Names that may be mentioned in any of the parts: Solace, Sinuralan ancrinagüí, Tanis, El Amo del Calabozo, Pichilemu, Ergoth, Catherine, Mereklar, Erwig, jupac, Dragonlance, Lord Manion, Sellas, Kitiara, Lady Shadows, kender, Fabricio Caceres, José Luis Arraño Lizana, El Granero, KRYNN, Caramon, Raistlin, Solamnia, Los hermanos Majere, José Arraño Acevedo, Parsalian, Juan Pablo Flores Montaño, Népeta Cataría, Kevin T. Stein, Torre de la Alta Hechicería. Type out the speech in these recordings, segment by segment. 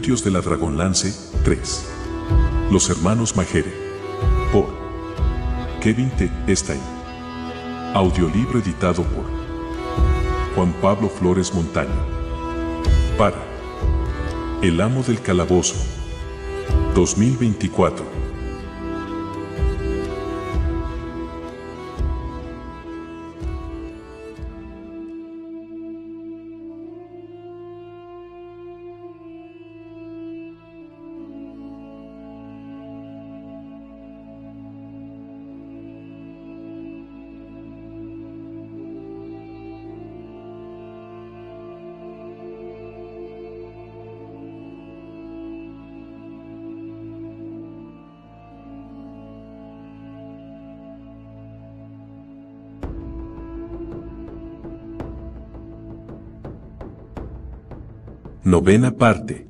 Preludios de la Dragonlance, 3. Los hermanos Majere. Por Kevin T. Stein. Audiolibro editado por Juan Pablo Flores Montaño. Para El Amo del Calabozo, 2024. Novena parte.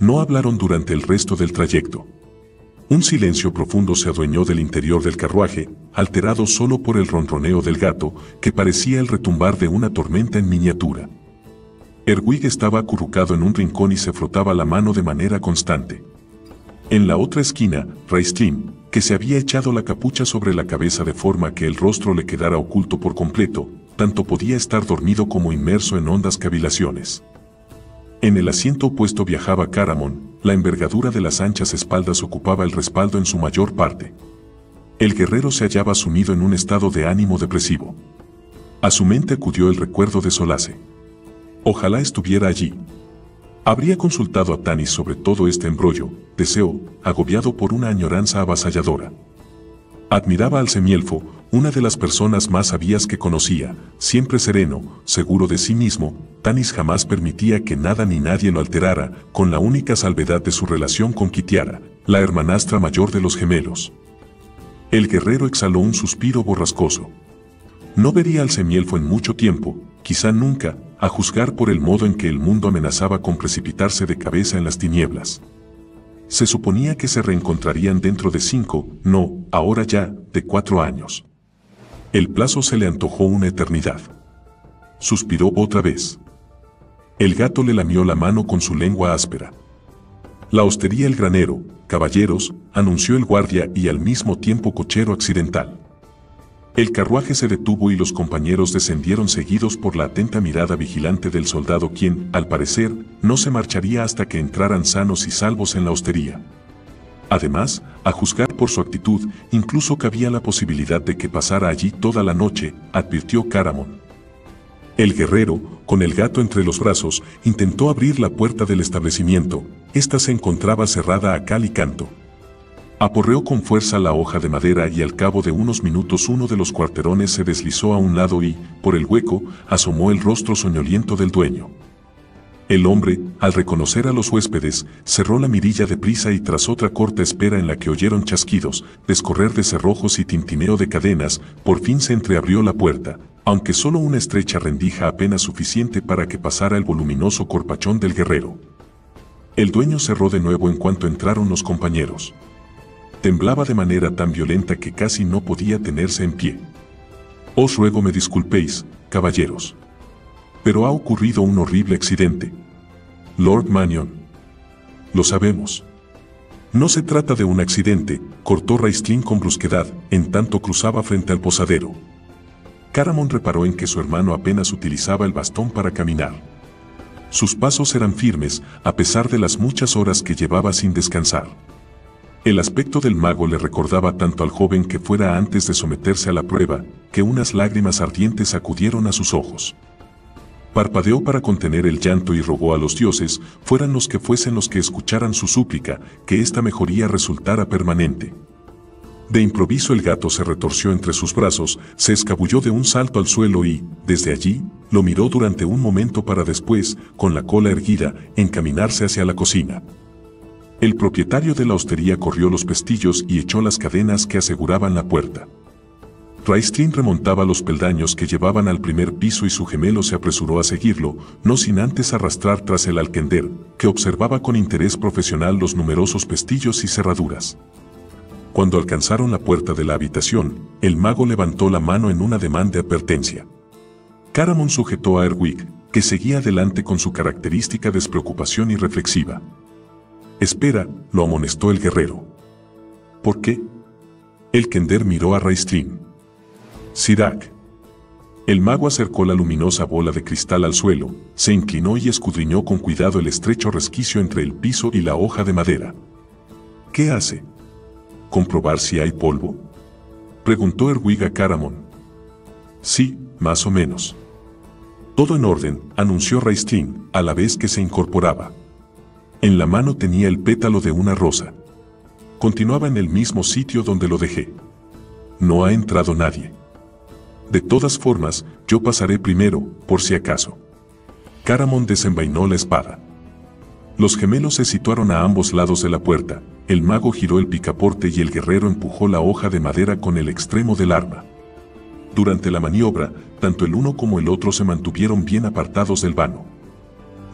No hablaron durante el resto del trayecto. Un silencio profundo se adueñó del interior del carruaje, alterado solo por el ronroneo del gato, que parecía el retumbar de una tormenta en miniatura. Erwig estaba acurrucado en un rincón y se frotaba la mano de manera constante. En la otra esquina, Raistlin, que se había echado la capucha sobre la cabeza de forma que el rostro le quedara oculto por completo, tanto podía estar dormido como inmerso en hondas cavilaciones. En el asiento opuesto viajaba Caramon, la envergadura de las anchas espaldas ocupaba el respaldo en su mayor parte. El guerrero se hallaba sumido en un estado de ánimo depresivo. A su mente acudió el recuerdo de Solace. Ojalá estuviera allí. Habría consultado a Tanis sobre todo este embrollo, deseo, agobiado por una añoranza avasalladora. Admiraba al semielfo, una de las personas más sabias que conocía, siempre sereno, seguro de sí mismo, Tanis jamás permitía que nada ni nadie lo alterara, con la única salvedad de su relación con Kitiara, la hermanastra mayor de los gemelos. El guerrero exhaló un suspiro borrascoso. No vería al semielfo en mucho tiempo, quizá nunca, a juzgar por el modo en que el mundo amenazaba con precipitarse de cabeza en las tinieblas. Se suponía que se reencontrarían dentro de 4 años. El plazo se le antojó una eternidad. Suspiró otra vez. El gato le lamió la mano con su lengua áspera. La hostería El Granero, caballeros, anunció el guardia y al mismo tiempo cochero accidental. El carruaje se detuvo y los compañeros descendieron seguidos por la atenta mirada vigilante del soldado quien, al parecer, no se marcharía hasta que entraran sanos y salvos en la hostería. Además, a juzgar por su actitud, incluso cabía la posibilidad de que pasara allí toda la noche, advirtió Caramon. El guerrero, con el gato entre los brazos, intentó abrir la puerta del establecimiento. Esta se encontraba cerrada a cal y canto. Aporreó con fuerza la hoja de madera y al cabo de unos minutos uno de los cuarterones se deslizó a un lado y, por el hueco, asomó el rostro soñoliento del dueño. El hombre, al reconocer a los huéspedes, cerró la mirilla deprisa y tras otra corta espera en la que oyeron chasquidos, descorrer de cerrojos y tintineo de cadenas, por fin se entreabrió la puerta, aunque solo una estrecha rendija apenas suficiente para que pasara el voluminoso corpachón del guerrero. El dueño cerró de nuevo en cuanto entraron los compañeros. Temblaba de manera tan violenta que casi no podía tenerse en pie. Os ruego me disculpéis, caballeros. Pero ha ocurrido un horrible accidente. Lord Manion. Lo sabemos. No se trata de un accidente, cortó Raistlin con brusquedad, en tanto cruzaba frente al posadero. Caramon reparó en que su hermano apenas utilizaba el bastón para caminar. Sus pasos eran firmes, a pesar de las muchas horas que llevaba sin descansar. El aspecto del mago le recordaba tanto al joven que fuera antes de someterse a la prueba, que unas lágrimas ardientes acudieron a sus ojos. Parpadeó para contener el llanto y rogó a los dioses, fueran los que fuesen los que escucharan su súplica, que esta mejoría resultara permanente. De improviso el gato se retorció entre sus brazos, se escabulló de un salto al suelo y, desde allí, lo miró durante un momento para después, con la cola erguida, encaminarse hacia la cocina. El propietario de la hostería corrió los pestillos y echó las cadenas que aseguraban la puerta. Raistlin remontaba los peldaños que llevaban al primer piso y su gemelo se apresuró a seguirlo, no sin antes arrastrar tras él al kender, que observaba con interés profesional los numerosos pestillos y cerraduras. Cuando alcanzaron la puerta de la habitación, el mago levantó la mano en un ademán de advertencia. Caramon sujetó a Erwig, que seguía adelante con su característica despreocupación y reflexiva. Espera, lo amonestó el guerrero. ¿Por qué? El kender miró a Raistlin. Sirak. El mago acercó la luminosa bola de cristal al suelo, se inclinó y escudriñó con cuidado el estrecho resquicio entre el piso y la hoja de madera. ¿Qué hace? ¿Comprobar si hay polvo?, preguntó Erwig a Caramon. Sí, más o menos. Todo en orden, anunció Raistlin, a la vez que se incorporaba. En la mano tenía el pétalo de una rosa. Continuaba en el mismo sitio donde lo dejé. No ha entrado nadie. De todas formas, yo pasaré primero, por si acaso. Caramon desenvainó la espada. Los gemelos se situaron a ambos lados de la puerta, el mago giró el picaporte y el guerrero empujó la hoja de madera con el extremo del arma. Durante la maniobra, tanto el uno como el otro se mantuvieron bien apartados del vano.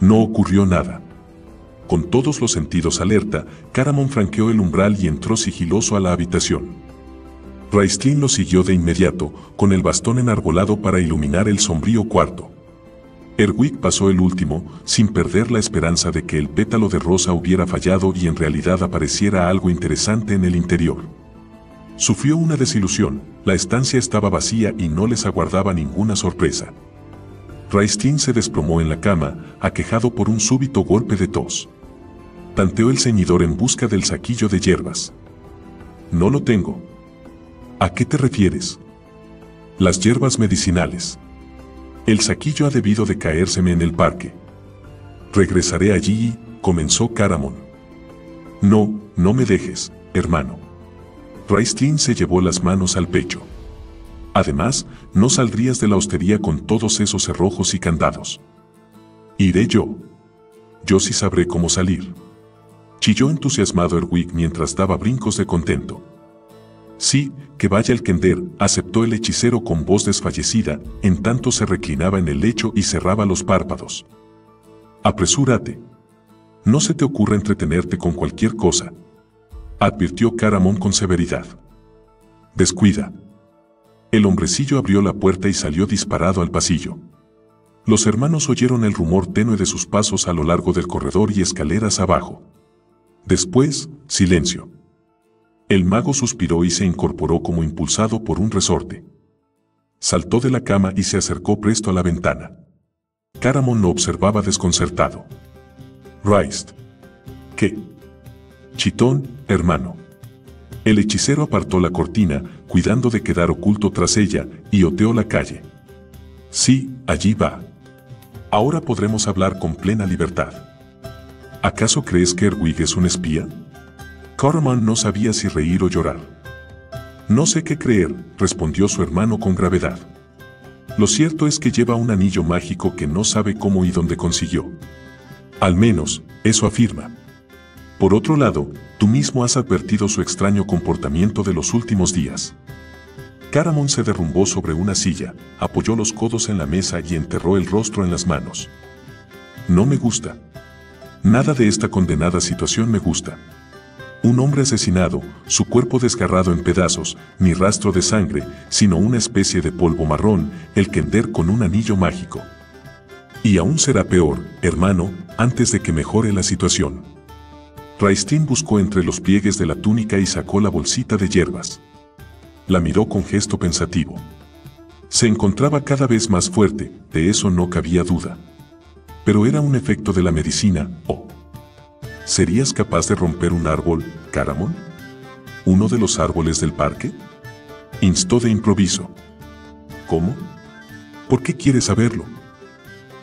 No ocurrió nada. Con todos los sentidos alerta, Caramon franqueó el umbral y entró sigiloso a la habitación. Raistlin lo siguió de inmediato, con el bastón enarbolado para iluminar el sombrío cuarto. Erwig pasó el último, sin perder la esperanza de que el pétalo de rosa hubiera fallado y en realidad apareciera algo interesante en el interior. Sufrió una desilusión, la estancia estaba vacía y no les aguardaba ninguna sorpresa. Raistlin se desplomó en la cama, aquejado por un súbito golpe de tos. Tanteó el ceñidor en busca del saquillo de hierbas. No lo tengo. ¿A qué te refieres? Las hierbas medicinales. El saquillo ha debido de caérseme en el parque. Regresaré allí, comenzó Caramon. No, no me dejes, hermano. Raistlin se llevó las manos al pecho. Además, no saldrías de la hostería con todos esos cerrojos y candados. Iré yo. Yo sí sabré cómo salir. Chilló entusiasmado Erwig mientras daba brincos de contento. Sí, que vaya el kender, aceptó el hechicero con voz desfallecida, en tanto se reclinaba en el lecho y cerraba los párpados. Apresúrate. No se te ocurra entretenerte con cualquier cosa, advirtió Caramon con severidad. Descuida. El hombrecillo abrió la puerta y salió disparado al pasillo. Los hermanos oyeron el rumor tenue de sus pasos a lo largo del corredor y escaleras abajo. Después, silencio. El mago suspiró y se incorporó como impulsado por un resorte. Saltó de la cama y se acercó presto a la ventana. Caramon lo observaba desconcertado. Raist. ¿Qué? Chitón, hermano. El hechicero apartó la cortina, cuidando de quedar oculto tras ella, y oteó la calle. Sí, allí va. Ahora podremos hablar con plena libertad. ¿Acaso crees que Erwig es un espía? Caramon no sabía si reír o llorar. No sé qué creer, respondió su hermano con gravedad. Lo cierto es que lleva un anillo mágico que no sabe cómo y dónde consiguió. Al menos, eso afirma. Por otro lado, tú mismo has advertido su extraño comportamiento de los últimos días. Caramon se derrumbó sobre una silla, apoyó los codos en la mesa y enterró el rostro en las manos. No me gusta. Nada de esta condenada situación me gusta. Un hombre asesinado, su cuerpo desgarrado en pedazos, ni rastro de sangre, sino una especie de polvo marrón, el kender con un anillo mágico. Y aún será peor, hermano, antes de que mejore la situación. Raistlin buscó entre los pliegues de la túnica y sacó la bolsita de hierbas. La miró con gesto pensativo. Se encontraba cada vez más fuerte, de eso no cabía duda. Pero era un efecto de la medicina, o... ¿Serías capaz de romper un árbol, Caramon? ¿Uno de los árboles del parque? Instó de improviso. ¿Cómo? ¿Por qué quieres saberlo?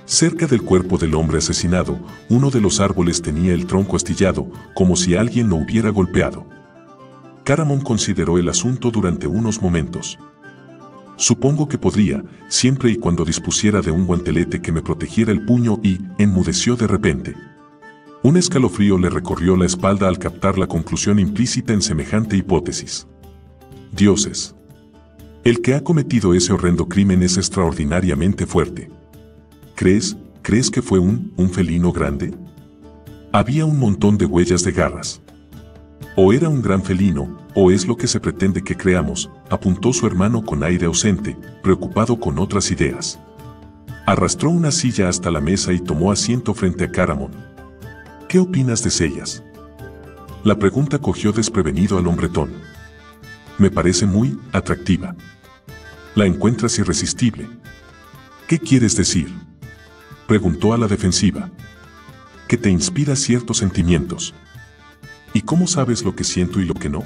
Cerca del cuerpo del hombre asesinado, uno de los árboles tenía el tronco astillado, como si alguien lo hubiera golpeado. Caramon consideró el asunto durante unos momentos. Supongo que podría, siempre y cuando dispusiera de un guantelete que me protegiera el puño y, enmudeció de repente. Un escalofrío le recorrió la espalda al captar la conclusión implícita en semejante hipótesis. Dioses. El que ha cometido ese horrendo crimen es extraordinariamente fuerte. ¿Crees que fue un felino grande? Había un montón de huellas de garras. O era un gran felino, o es lo que se pretende que creamos, apuntó su hermano con aire ausente, preocupado con otras ideas. Arrastró una silla hasta la mesa y tomó asiento frente a Caramon. ¿Qué opinas de Sellas? La pregunta cogió desprevenido al hombretón. Me parece muy atractiva. La encuentras irresistible. ¿Qué quieres decir? Preguntó a la defensiva. Que te inspira ciertos sentimientos. ¿Y cómo sabes lo que siento y lo que no?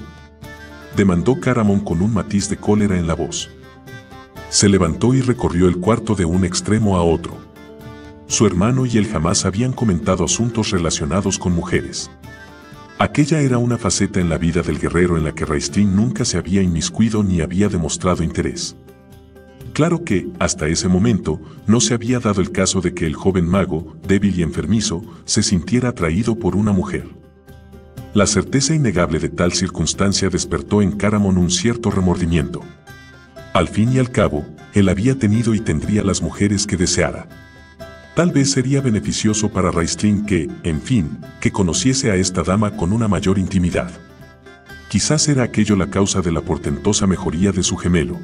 Demandó Caramon con un matiz de cólera en la voz. Se levantó y recorrió el cuarto de un extremo a otro. Su hermano y él jamás habían comentado asuntos relacionados con mujeres. Aquella era una faceta en la vida del guerrero en la que Raistlin nunca se había inmiscuido ni había demostrado interés. Claro que, hasta ese momento, no se había dado el caso de que el joven mago, débil y enfermizo, se sintiera atraído por una mujer. La certeza innegable de tal circunstancia despertó en Caramon un cierto remordimiento. Al fin y al cabo, él había tenido y tendría las mujeres que deseara. Tal vez sería beneficioso para Raistlin que, en fin, que conociese a esta dama con una mayor intimidad. Quizás era aquello la causa de la portentosa mejoría de su gemelo.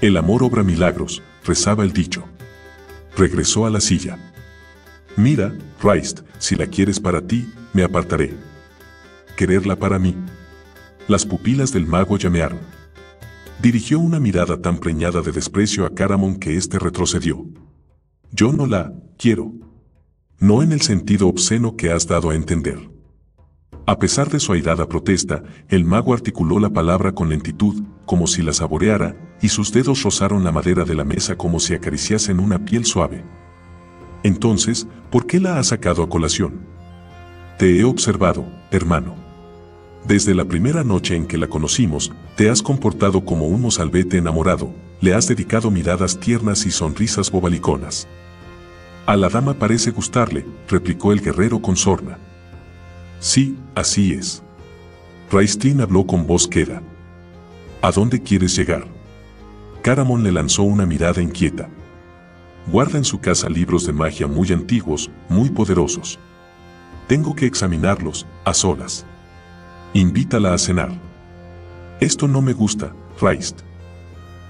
El amor obra milagros, rezaba el dicho. Regresó a la silla. Mira, Raist, si la quieres para ti, me apartaré. Quererla para mí. Las pupilas del mago llamearon. Dirigió una mirada tan preñada de desprecio a Caramon que éste retrocedió. Yo no la quiero. No en el sentido obsceno que has dado a entender. A pesar de su airada protesta, el mago articuló la palabra con lentitud, como si la saboreara, y sus dedos rozaron la madera de la mesa como si acariciasen una piel suave. Entonces, ¿por qué la has sacado a colación? Te he observado, hermano. Desde la primera noche en que la conocimos, te has comportado como un mozalbete enamorado, le has dedicado miradas tiernas y sonrisas bobaliconas. A la dama parece gustarle, replicó el guerrero con sorna. Sí, así es. Raistlin habló con voz queda. ¿A dónde quieres llegar? Caramon le lanzó una mirada inquieta. Guarda en su casa libros de magia muy antiguos, muy poderosos. Tengo que examinarlos, a solas. Invítala a cenar. Esto no me gusta, Raist.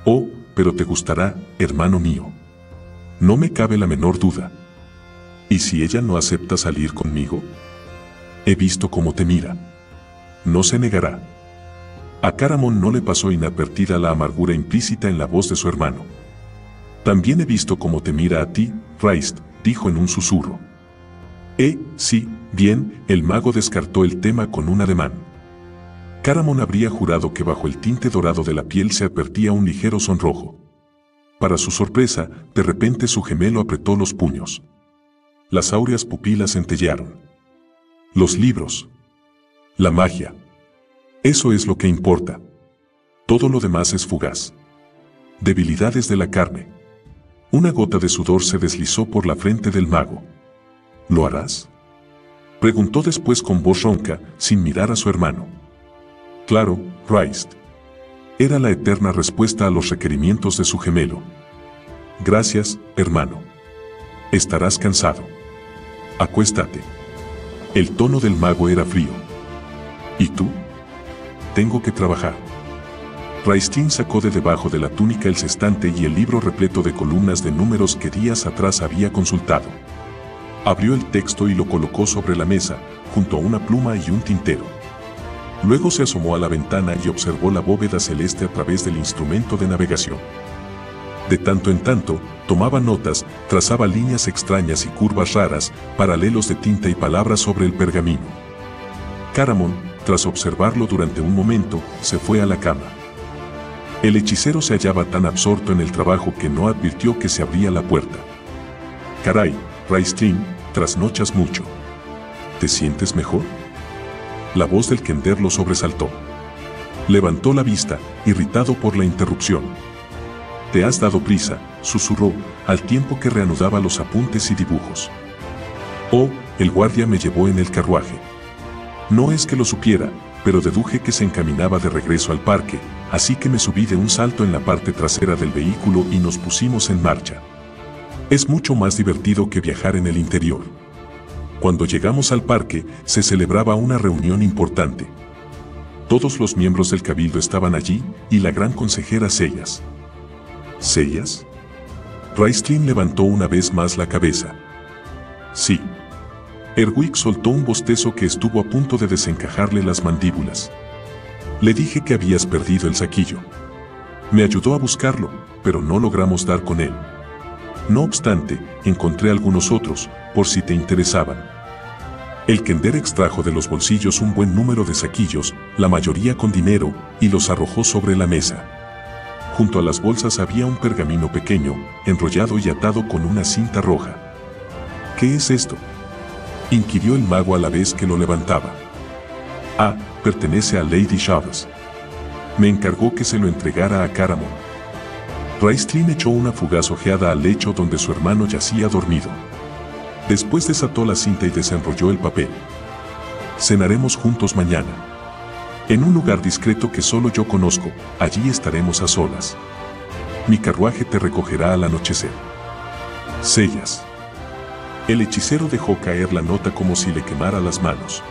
Oh, pero te gustará, hermano mío. No me cabe la menor duda. ¿Y si ella no acepta salir conmigo? He visto cómo te mira. No se negará. A Caramon no le pasó inadvertida la amargura implícita en la voz de su hermano. También he visto cómo te mira a ti, Raist, dijo en un susurro. Sí, bien, el mago descartó el tema con un ademán. Caramon habría jurado que bajo el tinte dorado de la piel se advertía un ligero sonrojo. Para su sorpresa, de repente su gemelo apretó los puños. Las áureas pupilas centellearon. Los libros. La magia. Eso es lo que importa. Todo lo demás es fugaz. Debilidades de la carne. Una gota de sudor se deslizó por la frente del mago. ¿Lo harás? Preguntó después con voz ronca, sin mirar a su hermano. Claro, Raist. Era la eterna respuesta a los requerimientos de su gemelo. Gracias, hermano. Estarás cansado. Acuéstate. El tono del mago era frío. ¿Y tú? Tengo que trabajar. Raistlin sacó de debajo de la túnica el cestante y el libro repleto de columnas de números que días atrás había consultado. Abrió el texto y lo colocó sobre la mesa, junto a una pluma y un tintero. Luego se asomó a la ventana y observó la bóveda celeste a través del instrumento de navegación. De tanto en tanto, tomaba notas, trazaba líneas extrañas y curvas raras, paralelos de tinta y palabras sobre el pergamino. Caramon, tras observarlo durante un momento, se fue a la cama. El hechicero se hallaba tan absorto en el trabajo que no advirtió que se abría la puerta. Caray, Raistlin, trasnochas mucho. ¿Te sientes mejor? La voz del kender lo sobresaltó. Levantó la vista, irritado por la interrupción. «Te has dado prisa», susurró, al tiempo que reanudaba los apuntes y dibujos. «Oh, el guardia me llevó en el carruaje. No es que lo supiera, pero deduje que se encaminaba de regreso al parque, así que me subí de un salto en la parte trasera del vehículo y nos pusimos en marcha. Es mucho más divertido que viajar en el interior». Cuando llegamos al parque, se celebraba una reunión importante. Todos los miembros del cabildo estaban allí, y la gran consejera Sellas. ¿Sellas? Raistlin levantó una vez más la cabeza. Sí. Erwig soltó un bostezo que estuvo a punto de desencajarle las mandíbulas. Le dije que habías perdido el saquillo. Me ayudó a buscarlo, pero no logramos dar con él. No obstante, encontré algunos otros, por si te interesaban. El kender extrajo de los bolsillos un buen número de saquillos, la mayoría con dinero, y los arrojó sobre la mesa. Junto a las bolsas había un pergamino pequeño, enrollado y atado con una cinta roja. ¿Qué es esto?, inquirió el mago a la vez que lo levantaba. Ah, pertenece a Lady Shadows. Me encargó que se lo entregara a Caramon. Raistlin echó una fugaz ojeada al lecho donde su hermano yacía dormido. Después desató la cinta y desenrolló el papel. Cenaremos juntos mañana. En un lugar discreto que solo yo conozco, allí estaremos a solas. Mi carruaje te recogerá al anochecer. Sellas. El hechicero dejó caer la nota como si le quemara las manos.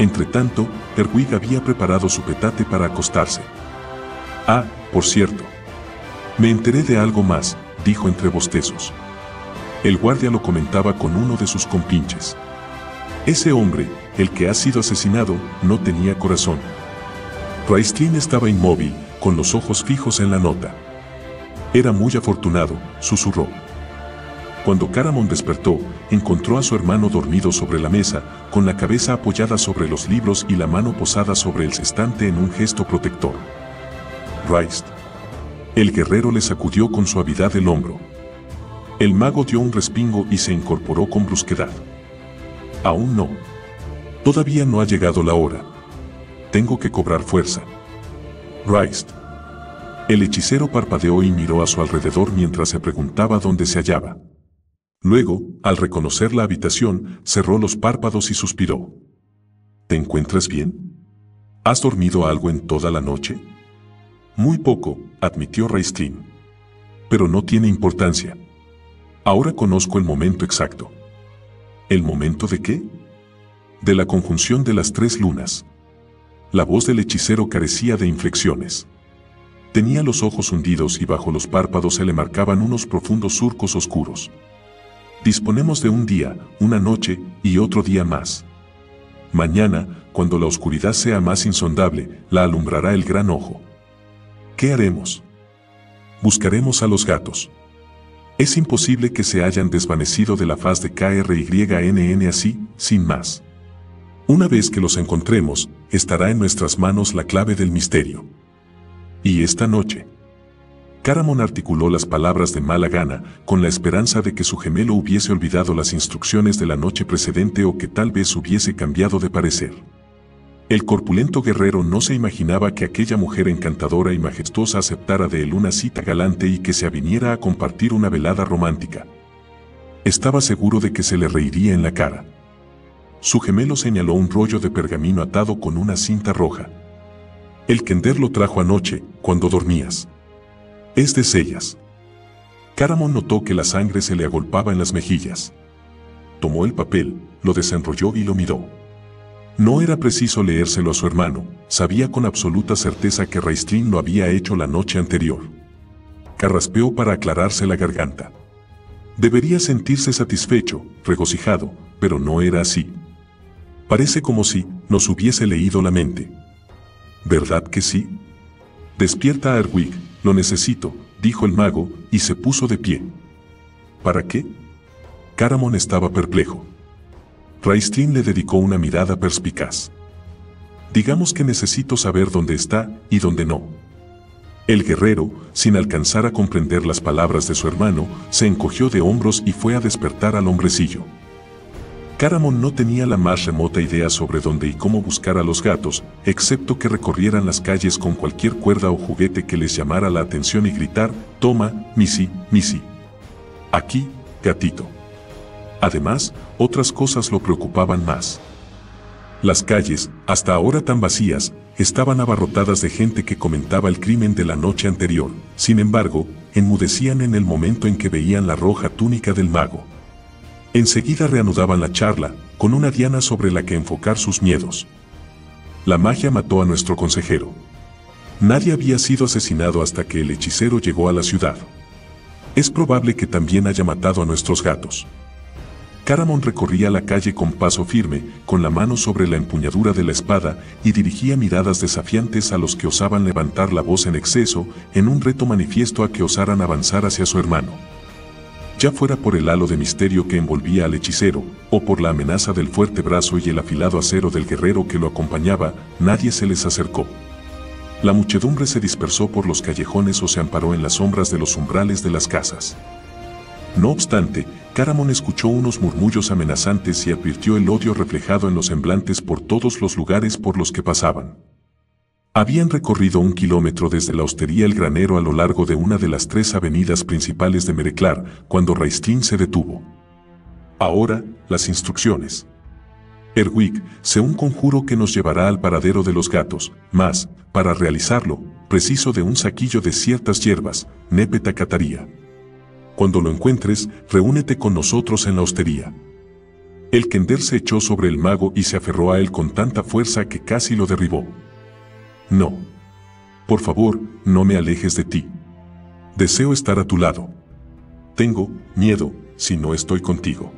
Entretanto, Erwig había preparado su petate para acostarse. Ah, por cierto. Me enteré de algo más, dijo entre bostezos. El guardia lo comentaba con uno de sus compinches. Ese hombre, el que ha sido asesinado, no tenía corazón. Raistlin estaba inmóvil, con los ojos fijos en la nota. Era muy afortunado, susurró. Cuando Caramon despertó, encontró a su hermano dormido sobre la mesa, con la cabeza apoyada sobre los libros y la mano posada sobre el estante en un gesto protector. Raist. El guerrero le sacudió con suavidad el hombro. El mago dio un respingo y se incorporó con brusquedad. Aún no. Todavía no ha llegado la hora. Tengo que cobrar fuerza. Raist. El hechicero parpadeó y miró a su alrededor mientras se preguntaba dónde se hallaba. Luego, al reconocer la habitación, cerró los párpados y suspiró. ¿Te encuentras bien? ¿Has dormido algo en toda la noche? Muy poco, admitió Raistlin. Pero no tiene importancia. Ahora conozco el momento exacto. ¿El momento de qué? De la conjunción de las tres lunas. La voz del hechicero carecía de inflexiones. Tenía los ojos hundidos y bajo los párpados se le marcaban unos profundos surcos oscuros. Disponemos de un día, una noche y otro día más. Mañana, cuando la oscuridad sea más insondable, la alumbrará el gran ojo. ¿Qué haremos? Buscaremos a los gatos. Es imposible que se hayan desvanecido de la faz de KRYNN así, sin más. Una vez que los encontremos, estará en nuestras manos la clave del misterio. ¿Y esta noche? Caramon articuló las palabras de mala gana, con la esperanza de que su gemelo hubiese olvidado las instrucciones de la noche precedente o que tal vez hubiese cambiado de parecer. El corpulento guerrero no se imaginaba que aquella mujer encantadora y majestuosa aceptara de él una cita galante y que se aviniera a compartir una velada romántica. Estaba seguro de que se le reiría en la cara. Su gemelo señaló un rollo de pergamino atado con una cinta roja. El kender lo trajo anoche, cuando dormías. Es de Sellas. Caramon notó que la sangre se le agolpaba en las mejillas. Tomó el papel, lo desenrolló y lo miró. No era preciso leérselo a su hermano, sabía con absoluta certeza que Raistlin lo había hecho la noche anterior. Carraspeó para aclararse la garganta. Debería sentirse satisfecho, regocijado, pero no era así. Parece como si nos hubiese leído la mente. ¿Verdad que sí? Despierta a Erwig, lo necesito, dijo el mago, y se puso de pie. ¿Para qué? Caramon estaba perplejo. Raistlin le dedicó una mirada perspicaz. Digamos que necesito saber dónde está y dónde no. El guerrero, sin alcanzar a comprender las palabras de su hermano, se encogió de hombros y fue a despertar al hombrecillo. Caramon no tenía la más remota idea sobre dónde y cómo buscar a los gatos, excepto que recorrieran las calles con cualquier cuerda o juguete que les llamara la atención y gritar, «Toma, Missy, Missy. Aquí, gatito». Además, otras cosas lo preocupaban más. Las calles, hasta ahora tan vacías, estaban abarrotadas de gente que comentaba el crimen de la noche anterior. Sin embargo, enmudecían en el momento en que veían la roja túnica del mago. Enseguida reanudaban la charla, con una diana sobre la que enfocar sus miedos. La magia mató a nuestro consejero. Nadie había sido asesinado hasta que el hechicero llegó a la ciudad. Es probable que también haya matado a nuestros gatos. Caramon recorría la calle con paso firme, con la mano sobre la empuñadura de la espada, y dirigía miradas desafiantes a los que osaban levantar la voz en exceso, en un reto manifiesto a que osaran avanzar hacia su hermano. Ya fuera por el halo de misterio que envolvía al hechicero, o por la amenaza del fuerte brazo y el afilado acero del guerrero que lo acompañaba, nadie se les acercó. La muchedumbre se dispersó por los callejones o se amparó en las sombras de los umbrales de las casas. No obstante, Caramon escuchó unos murmullos amenazantes y advirtió el odio reflejado en los semblantes por todos los lugares por los que pasaban. Habían recorrido 1 kilómetro desde la hostería El Granero a lo largo de una de las 3 avenidas principales de Mereklar, cuando Raistlin se detuvo. Ahora, las instrucciones. Erwig, sé un conjuro que nos llevará al paradero de los gatos, mas, para realizarlo, preciso de un saquillo de ciertas hierbas, Népeta Cataría. Cuando lo encuentres, reúnete con nosotros en la hostería. El kender se echó sobre el mago y se aferró a él con tanta fuerza que casi lo derribó. No. Por favor, no me alejes de ti. Deseo estar a tu lado. Tengo miedo si no estoy contigo.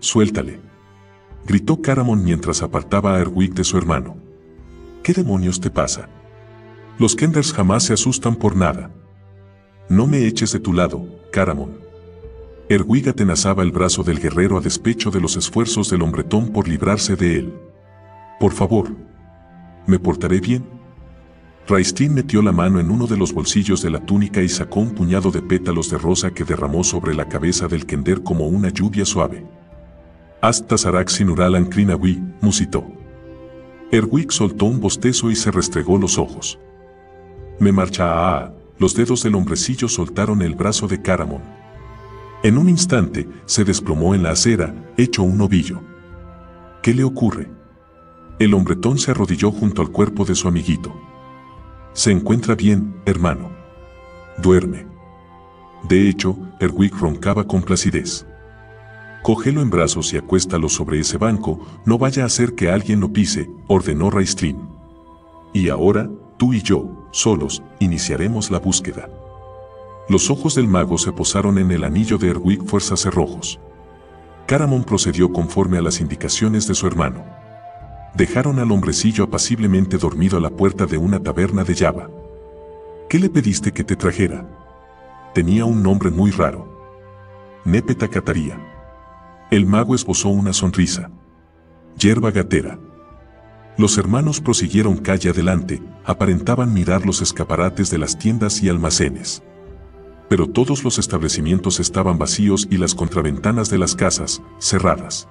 Suéltale. Gritó Caramon mientras apartaba a Erwig de su hermano. ¿Qué demonios te pasa? Los kenders jamás se asustan por nada. No me eches de tu lado, Caramon. Erwig atenazaba el brazo del guerrero a despecho de los esfuerzos del hombretón por librarse de él. Por favor. ¿Me portaré bien? Raistlin metió la mano en uno de los bolsillos de la túnica y sacó un puñado de pétalos de rosa que derramó sobre la cabeza del kender como una lluvia suave. Hasta Sarak Sinuralan ancrinagüí, musitó. Erwig soltó un bostezo y se restregó los ojos. Me marcha. Los dedos del hombrecillo soltaron el brazo de Caramon. En un instante, se desplomó en la acera, hecho un ovillo. ¿Qué le ocurre? El hombretón se arrodilló junto al cuerpo de su amiguito. Se encuentra bien, hermano. Duerme. De hecho, Erwig roncaba con placidez. Cógelo en brazos y acuéstalo sobre ese banco, no vaya a ser que alguien lo pise, ordenó Raistlin. Y ahora, tú y yo, solos, iniciaremos la búsqueda. Los ojos del mago se posaron en el anillo de Erwig fuerza cerrojos. Caramon procedió conforme a las indicaciones de su hermano. Dejaron al hombrecillo apaciblemente dormido a la puerta de una taberna de Java. ¿Qué le pediste que te trajera? Tenía un nombre muy raro. Népeta Cataría. El mago esbozó una sonrisa. Hierba gatera. Los hermanos prosiguieron calle adelante, aparentaban mirar los escaparates de las tiendas y almacenes. Pero todos los establecimientos estaban vacíos y las contraventanas de las casas, cerradas.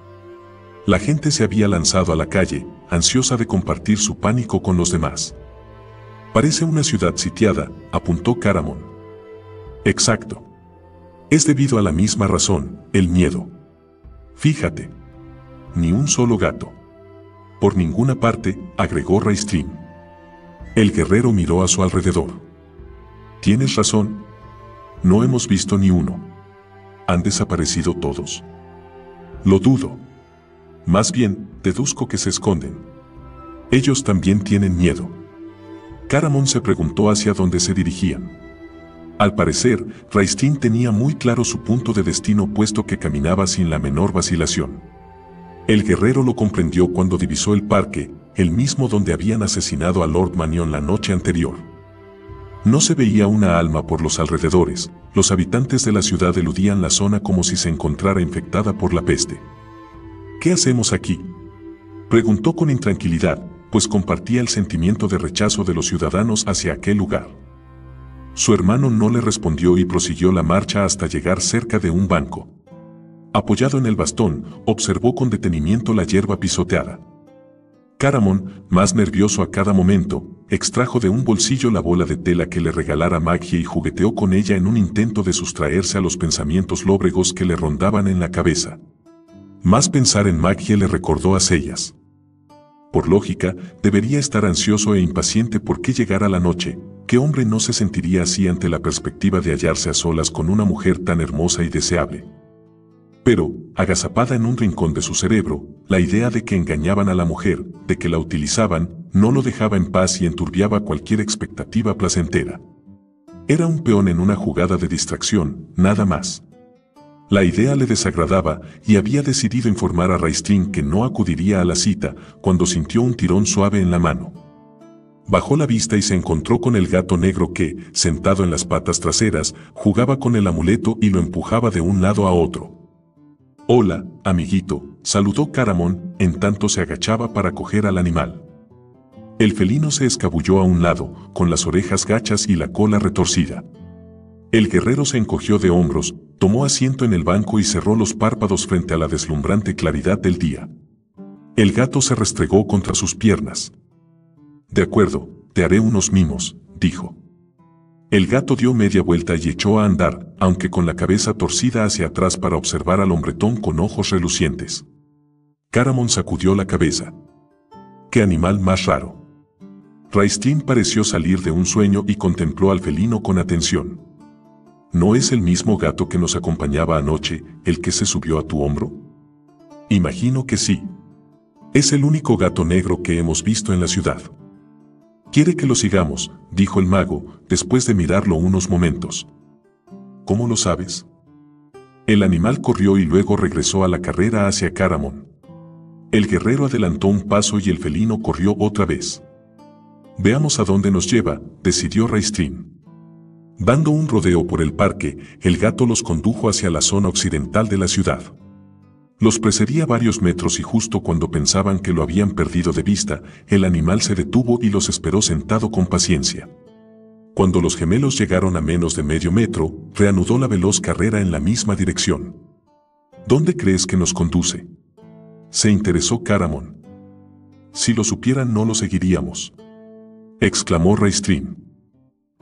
La gente se había lanzado a la calle, ansiosa de compartir su pánico con los demás. Parece una ciudad sitiada, apuntó Caramon. Exacto. Es debido a la misma razón, el miedo. Fíjate. Ni un solo gato. Por ninguna parte, agregó Raistlin. El guerrero miró a su alrededor. Tienes razón. No hemos visto ni uno. ¿Han desaparecido todos? Lo dudo. Más bien, deduzco que se esconden. Ellos también tienen miedo. Caramon se preguntó hacia dónde se dirigían. Al parecer, Raistlin tenía muy claro su punto de destino puesto que caminaba sin la menor vacilación. El guerrero lo comprendió cuando divisó el parque, el mismo donde habían asesinado a Lord Manion la noche anterior. No se veía una alma por los alrededores, los habitantes de la ciudad eludían la zona como si se encontrara infectada por la peste. ¿Qué hacemos aquí? Preguntó con intranquilidad, pues compartía el sentimiento de rechazo de los ciudadanos hacia aquel lugar. Su hermano no le respondió y prosiguió la marcha hasta llegar cerca de un banco. Apoyado en el bastón, observó con detenimiento la hierba pisoteada. Caramon, más nervioso a cada momento, extrajo de un bolsillo la bola de tela que le regalara magia y jugueteó con ella en un intento de sustraerse a los pensamientos lóbregos que le rondaban en la cabeza. Más pensar en magia le recordó a Sellas. Por lógica, debería estar ansioso e impaciente porque llegara la noche. ¿Qué hombre no se sentiría así ante la perspectiva de hallarse a solas con una mujer tan hermosa y deseable? Pero, agazapada en un rincón de su cerebro, la idea de que engañaban a la mujer, de que la utilizaban, no lo dejaba en paz y enturbiaba cualquier expectativa placentera. Era un peón en una jugada de distracción, nada más. La idea le desagradaba y había decidido informar a Raistlin que no acudiría a la cita cuando sintió un tirón suave en la mano. Bajó la vista y se encontró con el gato negro que, sentado en las patas traseras, jugaba con el amuleto y lo empujaba de un lado a otro. «Hola, amiguito», saludó Caramon, en tanto se agachaba para coger al animal. El felino se escabulló a un lado, con las orejas gachas y la cola retorcida. El guerrero se encogió de hombros, tomó asiento en el banco y cerró los párpados frente a la deslumbrante claridad del día. El gato se restregó contra sus piernas. «De acuerdo, te haré unos mimos», dijo. El gato dio media vuelta y echó a andar, aunque con la cabeza torcida hacia atrás para observar al hombretón con ojos relucientes. Caramon sacudió la cabeza. ¡Qué animal más raro! Raistlin pareció salir de un sueño y contempló al felino con atención. ¿No es el mismo gato que nos acompañaba anoche, el que se subió a tu hombro? Imagino que sí. Es el único gato negro que hemos visto en la ciudad. «Quiere que lo sigamos», dijo el mago, después de mirarlo unos momentos. «¿Cómo lo sabes?» El animal corrió y luego regresó a la carrera hacia Caramon. El guerrero adelantó un paso y el felino corrió otra vez. «Veamos a dónde nos lleva», decidió Raistlin. Dando un rodeo por el parque, el gato los condujo hacia la zona occidental de la ciudad. Los precedía varios metros y justo cuando pensaban que lo habían perdido de vista, el animal se detuvo y los esperó sentado con paciencia. Cuando los gemelos llegaron a menos de medio metro, reanudó la veloz carrera en la misma dirección. «¿Dónde crees que nos conduce?», se interesó Caramon. «Si lo supieran no lo seguiríamos», exclamó Raistlin.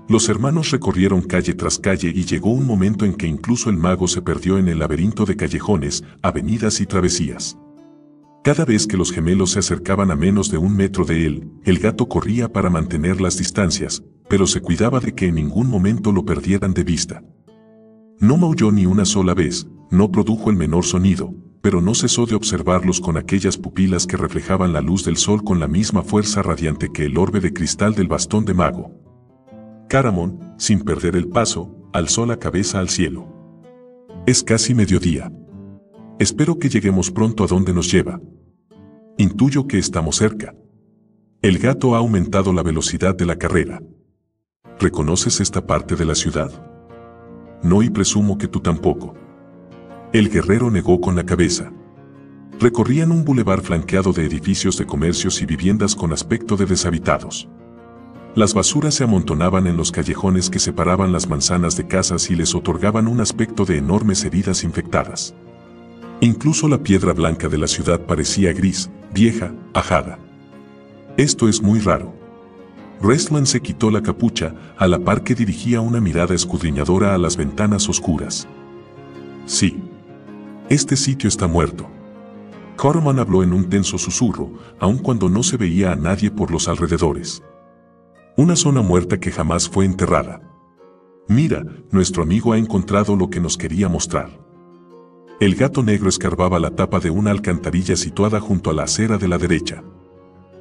Los hermanos recorrieron calle tras calle y llegó un momento en que incluso el mago se perdió en el laberinto de callejones, avenidas y travesías. Cada vez que los gemelos se acercaban a menos de un metro de él, el gato corría para mantener las distancias, pero se cuidaba de que en ningún momento lo perdieran de vista. No maulló ni una sola vez, no produjo el menor sonido, pero no cesó de observarlos con aquellas pupilas que reflejaban la luz del sol con la misma fuerza radiante que el orbe de cristal del bastón de mago. Caramon, sin perder el paso, alzó la cabeza al cielo. «Es casi mediodía. Espero que lleguemos pronto a donde nos lleva. Intuyo que estamos cerca». El gato ha aumentado la velocidad de la carrera. «¿Reconoces esta parte de la ciudad?» «No, y presumo que tú tampoco». El guerrero negó con la cabeza. Recorrían un bulevar flanqueado de edificios de comercios y viviendas con aspecto de deshabitados. Las basuras se amontonaban en los callejones que separaban las manzanas de casas y les otorgaban un aspecto de enormes heridas infectadas. Incluso la piedra blanca de la ciudad parecía gris, vieja, ajada. «Esto es muy raro». Raistlin se quitó la capucha, a la par que dirigía una mirada escudriñadora a las ventanas oscuras. «Sí. Este sitio está muerto». Caramon habló en un tenso susurro, aun cuando no se veía a nadie por los alrededores. Una zona muerta que jamás fue enterrada. «Mira, nuestro amigo ha encontrado lo que nos quería mostrar». El gato negro escarbaba la tapa de una alcantarilla situada junto a la acera de la derecha.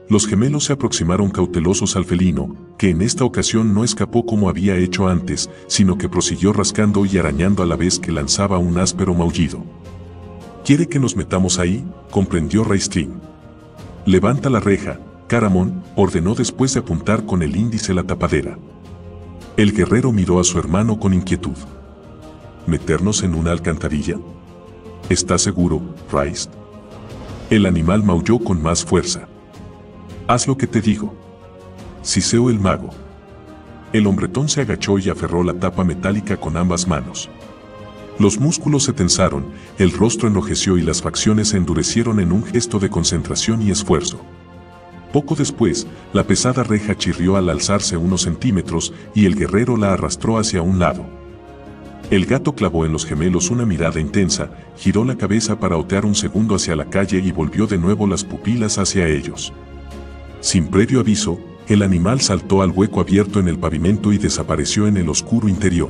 Los gemelos se aproximaron cautelosos al felino, que en esta ocasión no escapó como había hecho antes, sino que prosiguió rascando y arañando a la vez que lanzaba un áspero maullido. «¿Quiere que nos metamos ahí?», comprendió Raistlin. «Levanta la reja», Caramon ordenó después de apuntar con el índice la tapadera. El guerrero miró a su hermano con inquietud. «¿Meternos en una alcantarilla? ¿Estás seguro, Raist?». El animal maulló con más fuerza. «Haz lo que te digo», siseó el mago. El hombretón se agachó y aferró la tapa metálica con ambas manos. Los músculos se tensaron, el rostro enrojeció y las facciones se endurecieron en un gesto de concentración y esfuerzo. Poco después, la pesada reja chirrió al alzarse unos centímetros y el guerrero la arrastró hacia un lado. El gato clavó en los gemelos una mirada intensa, giró la cabeza para otear un segundo hacia la calle y volvió de nuevo las pupilas hacia ellos. Sin previo aviso, el animal saltó al hueco abierto en el pavimento y desapareció en el oscuro interior.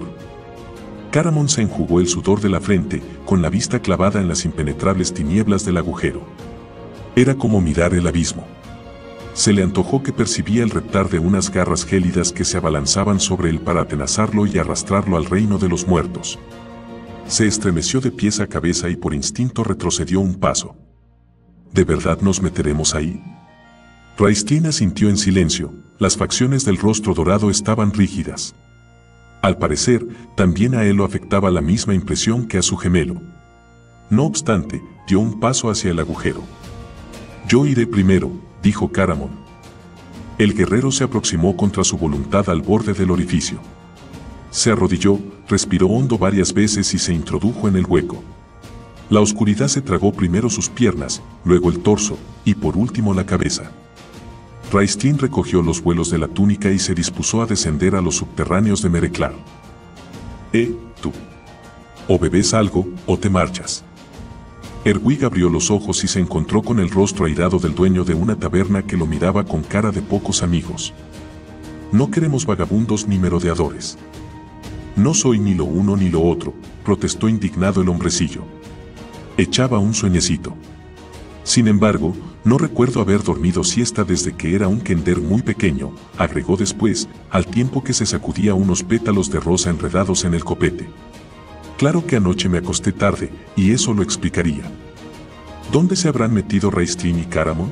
Caramon se enjugó el sudor de la frente, con la vista clavada en las impenetrables tinieblas del agujero. Era como mirar el abismo. Se le antojó que percibía el reptar de unas garras gélidas que se abalanzaban sobre él para atenazarlo y arrastrarlo al reino de los muertos. Se estremeció de pies a cabeza y por instinto retrocedió un paso. ¿De verdad nos meteremos ahí? Raistlin asintió en silencio, las facciones del rostro dorado estaban rígidas. Al parecer, también a él lo afectaba la misma impresión que a su gemelo. No obstante, dio un paso hacia el agujero. «Yo iré primero», dijo Caramon. El guerrero se aproximó contra su voluntad al borde del orificio. Se arrodilló, respiró hondo varias veces y se introdujo en el hueco. La oscuridad se tragó primero sus piernas, luego el torso, y por último la cabeza. Raistlin recogió los vuelos de la túnica y se dispuso a descender a los subterráneos de Mereklar. Tú. O bebes algo, o te marchas. Erwig abrió los ojos y se encontró con el rostro airado del dueño de una taberna que lo miraba con cara de pocos amigos. No queremos vagabundos ni merodeadores. No soy ni lo uno ni lo otro, protestó indignado el hombrecillo. Echaba un sueñecito. Sin embargo, no recuerdo haber dormido siesta desde que era un kender muy pequeño, agregó después, al tiempo que se sacudía unos pétalos de rosa enredados en el copete. Claro que anoche me acosté tarde, y eso lo explicaría. ¿Dónde se habrán metido Raistlin y Caramon?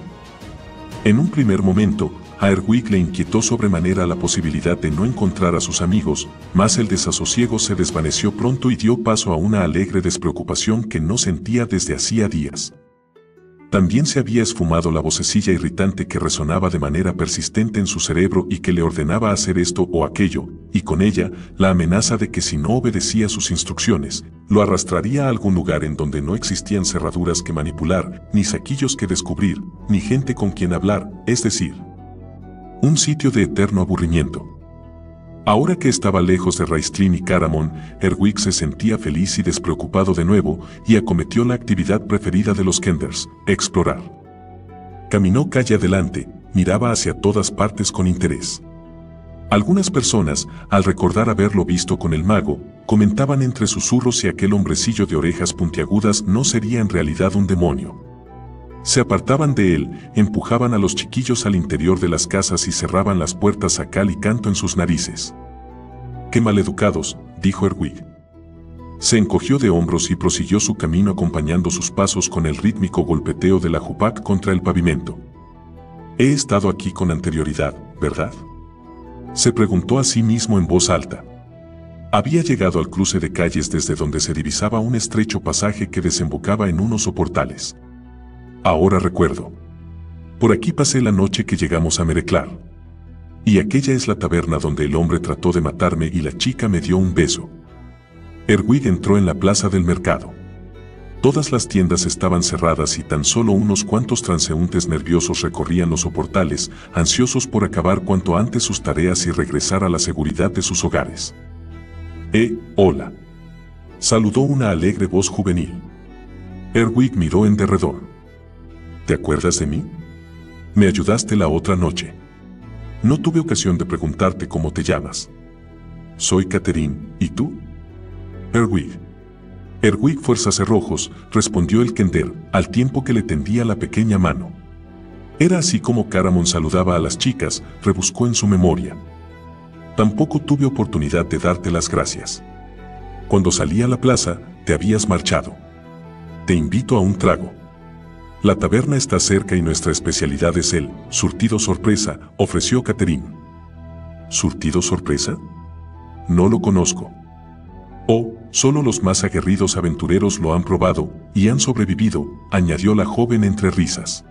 En un primer momento, a Erwig le inquietó sobremanera la posibilidad de no encontrar a sus amigos, mas el desasosiego se desvaneció pronto y dio paso a una alegre despreocupación que no sentía desde hacía días. También se había esfumado la vocecilla irritante que resonaba de manera persistente en su cerebro y que le ordenaba hacer esto o aquello, y con ella, la amenaza de que si no obedecía sus instrucciones, lo arrastraría a algún lugar en donde no existían cerraduras que manipular, ni saquillos que descubrir, ni gente con quien hablar, es decir, un sitio de eterno aburrimiento. Ahora que estaba lejos de Raistlin y Caramon, Erwig se sentía feliz y despreocupado de nuevo y acometió la actividad preferida de los kenders, explorar. Caminó calle adelante, miraba hacia todas partes con interés. Algunas personas, al recordar haberlo visto con el mago, comentaban entre susurros si aquel hombrecillo de orejas puntiagudas no sería en realidad un demonio. Se apartaban de él, empujaban a los chiquillos al interior de las casas y cerraban las puertas a cal y canto en sus narices. —¡Qué maleducados! —dijo Erwig. Se encogió de hombros y prosiguió su camino acompañando sus pasos con el rítmico golpeteo de la jupac contra el pavimento. —He estado aquí con anterioridad, ¿verdad? Se preguntó a sí mismo en voz alta. Había llegado al cruce de calles desde donde se divisaba un estrecho pasaje que desembocaba en unos soportales. Ahora recuerdo. Por aquí pasé la noche que llegamos a Mereklar. Y aquella es la taberna donde el hombre trató de matarme y la chica me dio un beso. Erwig entró en la plaza del mercado. Todas las tiendas estaban cerradas y tan solo unos cuantos transeúntes nerviosos recorrían los soportales, ansiosos por acabar cuanto antes sus tareas y regresar a la seguridad de sus hogares. Hola. Saludó una alegre voz juvenil. Erwig miró en derredor. ¿Te acuerdas de mí? Me ayudaste la otra noche. No tuve ocasión de preguntarte cómo te llamas. Soy Catherine, ¿y tú? Erwig. Erwig fuerza cerrojos, respondió el kender, al tiempo que le tendía la pequeña mano. Era así como Caramon saludaba a las chicas, rebuscó en su memoria. Tampoco tuve oportunidad de darte las gracias. Cuando salí a la plaza, te habías marchado. Te invito a un trago. La taberna está cerca y nuestra especialidad es el surtido sorpresa, ofreció Catherine. ¿Surtido sorpresa? No lo conozco. Solo los más aguerridos aventureros lo han probado y han sobrevivido, añadió la joven entre risas.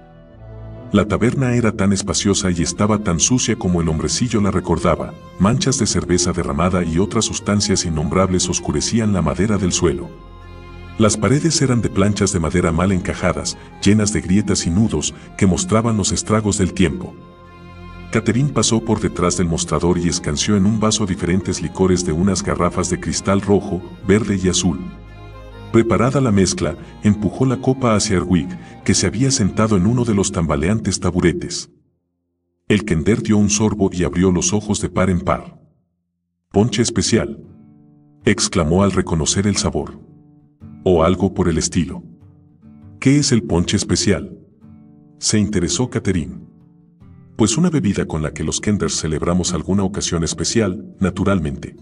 La taberna era tan espaciosa y estaba tan sucia como el hombrecillo la recordaba, manchas de cerveza derramada y otras sustancias innombrables oscurecían la madera del suelo. Las paredes eran de planchas de madera mal encajadas, llenas de grietas y nudos que mostraban los estragos del tiempo. Catherine pasó por detrás del mostrador y escanció en un vaso diferentes licores de unas garrafas de cristal rojo, verde y azul. Preparada la mezcla, empujó la copa hacia Erwig, que se había sentado en uno de los tambaleantes taburetes. El kender dio un sorbo y abrió los ojos de par en par. Ponche especial. exclamó al reconocer el sabor. O algo por el estilo. ¿Qué es el ponche especial?, se interesó Catherine. Pues una bebida con la que los kenders celebramos alguna ocasión especial, naturalmente.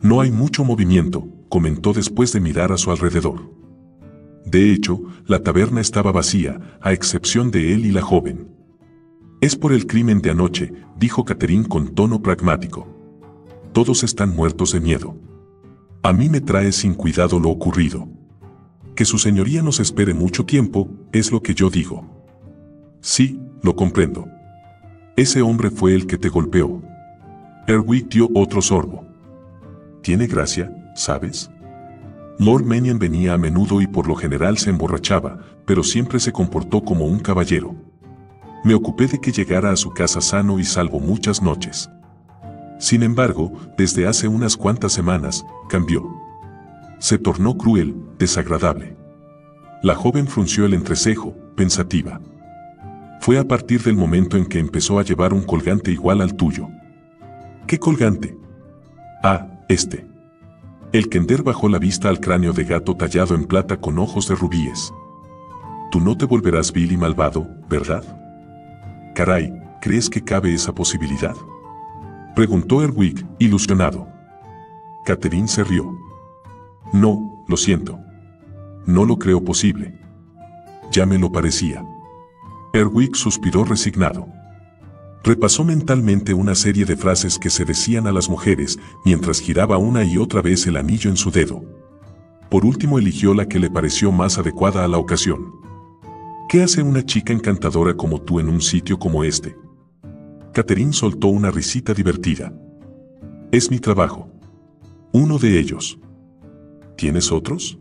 No hay mucho movimiento, comentó después de mirar a su alrededor. De hecho, la taberna estaba vacía, a excepción de él y la joven. Es por el crimen de anoche, dijo Catherine con tono pragmático. Todos están muertos de miedo. A mí me trae sin cuidado lo ocurrido. Que su señoría nos espere mucho tiempo, es lo que yo digo. Sí, lo comprendo. Ese hombre fue el que te golpeó. Erwig dio otro sorbo. Tiene gracia, ¿sabes? Lord Manion venía a menudo y por lo general se emborrachaba, pero siempre se comportó como un caballero. Me ocupé de que llegara a su casa sano y salvo muchas noches. Sin embargo, desde hace unas cuantas semanas, cambió. Se tornó cruel, desagradable. La joven frunció el entrecejo, pensativa. Fue a partir del momento en que empezó a llevar un colgante igual al tuyo. ¿Qué colgante? Ah, este. El kender bajó la vista al cráneo de gato tallado en plata con ojos de rubíes. Tú no te volverás vil y malvado, ¿verdad? Caray, ¿crees que cabe esa posibilidad?, preguntó Erwig, ilusionado. Catherine se rió. No, lo siento. No lo creo posible. Ya me lo parecía. Erwig suspiró resignado. Repasó mentalmente una serie de frases que se decían a las mujeres mientras giraba una y otra vez el anillo en su dedo. Por último eligió la que le pareció más adecuada a la ocasión. ¿Qué hace una chica encantadora como tú en un sitio como este? Catherine soltó una risita divertida. Es mi trabajo. Uno de ellos. ¿Tienes otros?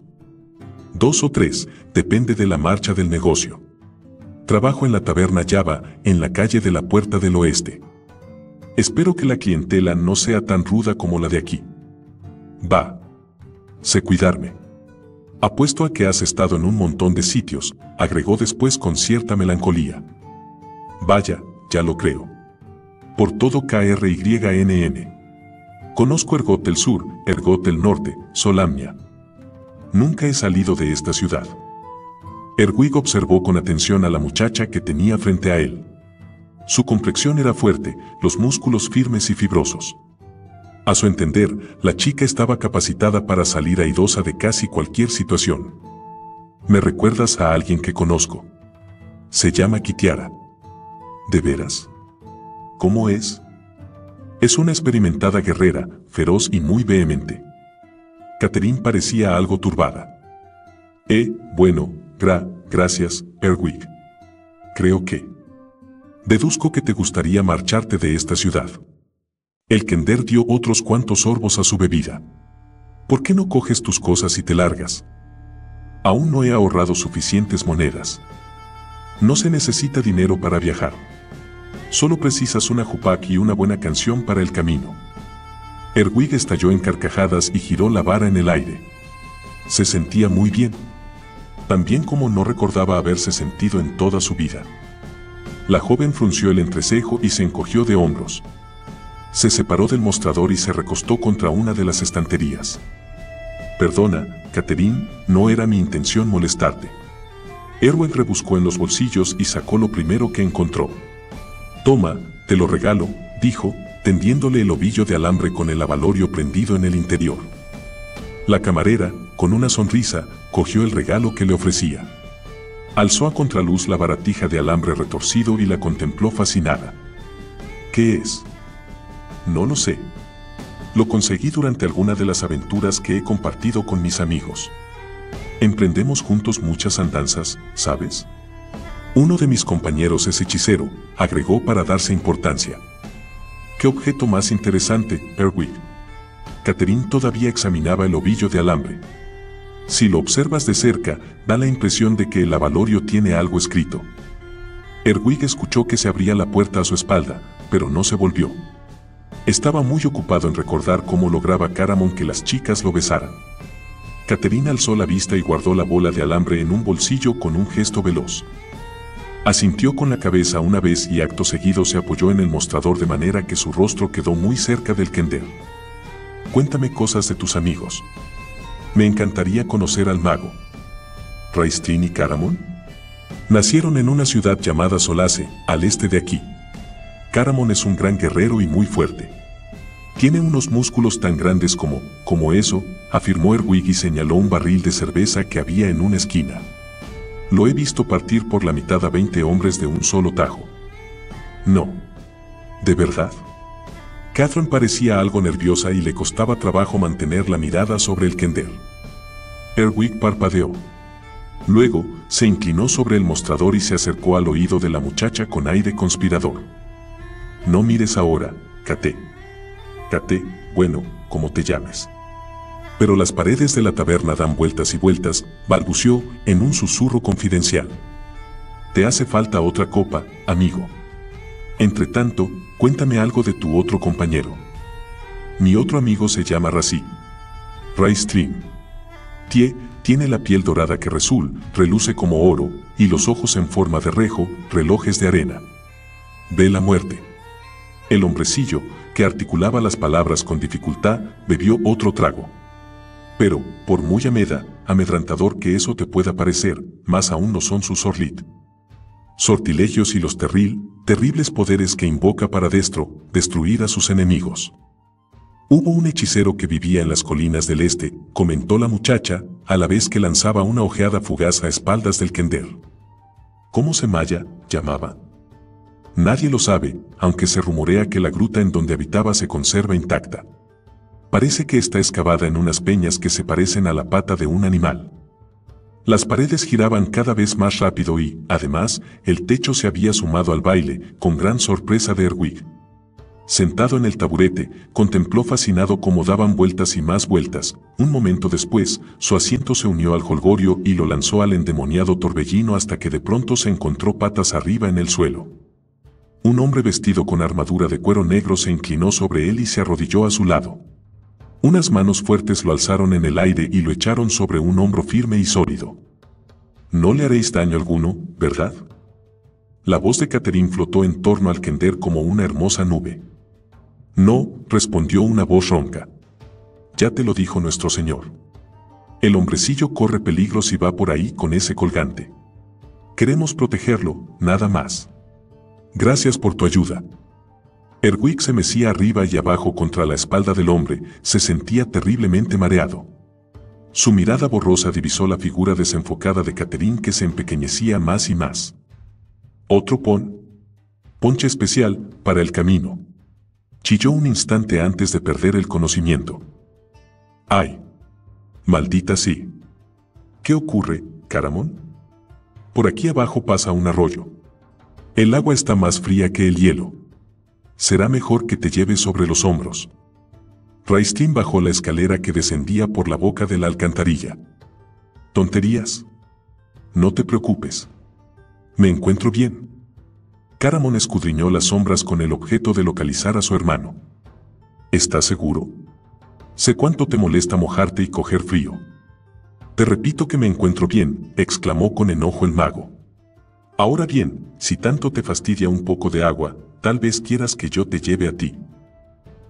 2 o 3, depende de la marcha del negocio. Trabajo en la taberna Java, en la calle de la Puerta del Oeste. Espero que la clientela no sea tan ruda como la de aquí. Va. Sé cuidarme. Apuesto a que has estado en un montón de sitios, agregó después con cierta melancolía. Vaya, ya lo creo. Por todo KRYNN. Conozco Ergoth del Sur, Ergoth del Norte, Solamnia. Nunca he salido de esta ciudad. Erwig observó con atención a la muchacha que tenía frente a él. Su complexión era fuerte, los músculos firmes y fibrosos. A su entender, la chica estaba capacitada para salir airosa de casi cualquier situación. Me recuerdas a alguien que conozco. Se llama Kitiara. ¿De veras? ¿Cómo es? Es una experimentada guerrera, feroz y muy vehemente. Catherine parecía algo turbada. Bueno, gracias, Erwig. Creo que... Deduzco que te gustaría marcharte de esta ciudad. El kender dio otros cuantos sorbos a su bebida. ¿Por qué no coges tus cosas y te largas? Aún no he ahorrado suficientes monedas. No se necesita dinero para viajar. Solo precisas una jupac y una buena canción para el camino. Erwig estalló en carcajadas y giró la vara en el aire. Se sentía muy bien. También como no recordaba haberse sentido en toda su vida. La joven frunció el entrecejo y se encogió de hombros. Se separó del mostrador y se recostó contra una de las estanterías. Perdona, Catherine, no era mi intención molestarte. Erwig rebuscó en los bolsillos y sacó lo primero que encontró. Toma, te lo regalo, dijo, tendiéndole el ovillo de alambre con el abalorio prendido en el interior. La camarera, con una sonrisa, cogió el regalo que le ofrecía. Alzó a contraluz la baratija de alambre retorcido y la contempló fascinada. ¿Qué es? No lo sé. Lo conseguí durante alguna de las aventuras que he compartido con mis amigos. Emprendemos juntos muchas andanzas, ¿sabes? Uno de mis compañeros es hechicero, agregó para darse importancia. ¿Qué objeto más interesante, Erwig? Catherine todavía examinaba el ovillo de alambre. Si lo observas de cerca, da la impresión de que el abalorio tiene algo escrito. Erwig escuchó que se abría la puerta a su espalda, pero no se volvió. Estaba muy ocupado en recordar cómo lograba Caramon que las chicas lo besaran. Catherine alzó la vista y guardó la bola de alambre en un bolsillo con un gesto veloz. Asintió con la cabeza una vez y acto seguido se apoyó en el mostrador de manera que su rostro quedó muy cerca del kender. Cuéntame cosas de tus amigos. Me encantaría conocer al mago. ¿Raistlin y Caramon? Nacieron en una ciudad llamada Solace, al este de aquí. Caramon es un gran guerrero y muy fuerte. Tiene unos músculos tan grandes como eso, afirmó Erwig y señaló un barril de cerveza que había en una esquina. Lo he visto partir por la mitad a 20 hombres de un solo tajo. No. ¿De verdad? Catherine parecía algo nerviosa y le costaba trabajo mantener la mirada sobre el kender. Erwig parpadeó. Luego, se inclinó sobre el mostrador y se acercó al oído de la muchacha con aire conspirador. No mires ahora, Kate. Kate, bueno, como te llames. Pero las paredes de la taberna dan vueltas y vueltas, balbució en un susurro confidencial. Te hace falta otra copa, amigo. Entretanto, cuéntame algo de tu otro compañero. Mi otro amigo se llama Raistlin. Tiene la piel dorada que reluce como oro, y los ojos en forma de relojes de arena. Ve la muerte. El hombrecillo, que articulaba las palabras con dificultad, bebió otro trago. Pero, por muy amedrantador que eso te pueda parecer, más aún no son sus sortilegios y los terribles poderes que invoca para destruir a sus enemigos. Hubo un hechicero que vivía en las colinas del este, comentó la muchacha, a la vez que lanzaba una ojeada fugaz a espaldas del kender. ¿Cómo se llamaba? Nadie lo sabe, aunque se rumorea que la gruta en donde habitaba se conserva intacta. Parece que está excavada en unas peñas que se parecen a la pata de un animal. Las paredes giraban cada vez más rápido y, además, el techo se había sumado al baile, con gran sorpresa de Erwig. Sentado en el taburete, contempló fascinado cómo daban vueltas y más vueltas. Un momento después, su asiento se unió al jolgorio y lo lanzó al endemoniado torbellino hasta que de pronto se encontró patas arriba en el suelo. Un hombre vestido con armadura de cuero negro se inclinó sobre él y se arrodilló a su lado. Unas manos fuertes lo alzaron en el aire y lo echaron sobre un hombro firme y sólido. No le haréis daño alguno, ¿verdad? La voz de Catherine flotó en torno al kender como una hermosa nube. No, respondió una voz ronca. Ya te lo dijo nuestro señor. El hombrecillo corre peligro si va por ahí con ese colgante. Queremos protegerlo, nada más. Gracias por tu ayuda. Erwig se mecía arriba y abajo contra la espalda del hombre, se sentía terriblemente mareado. Su mirada borrosa divisó la figura desenfocada de Catherine que se empequeñecía más y más. Otro ponche especial para el camino. Chilló un instante antes de perder el conocimiento. ¡Ay! ¡Maldita sí! ¿Qué ocurre, Caramon? Por aquí abajo pasa un arroyo. El agua está más fría que el hielo. Será mejor que te lleves sobre los hombros. Raistlin bajó la escalera que descendía por la boca de la alcantarilla. ¿Tonterías? No te preocupes. Me encuentro bien. Caramon escudriñó las sombras con el objeto de localizar a su hermano. ¿Estás seguro? Sé cuánto te molesta mojarte y coger frío. Te repito que me encuentro bien, exclamó con enojo el mago. Ahora bien, si tanto te fastidia un poco de agua, tal vez quieras que yo te lleve a ti.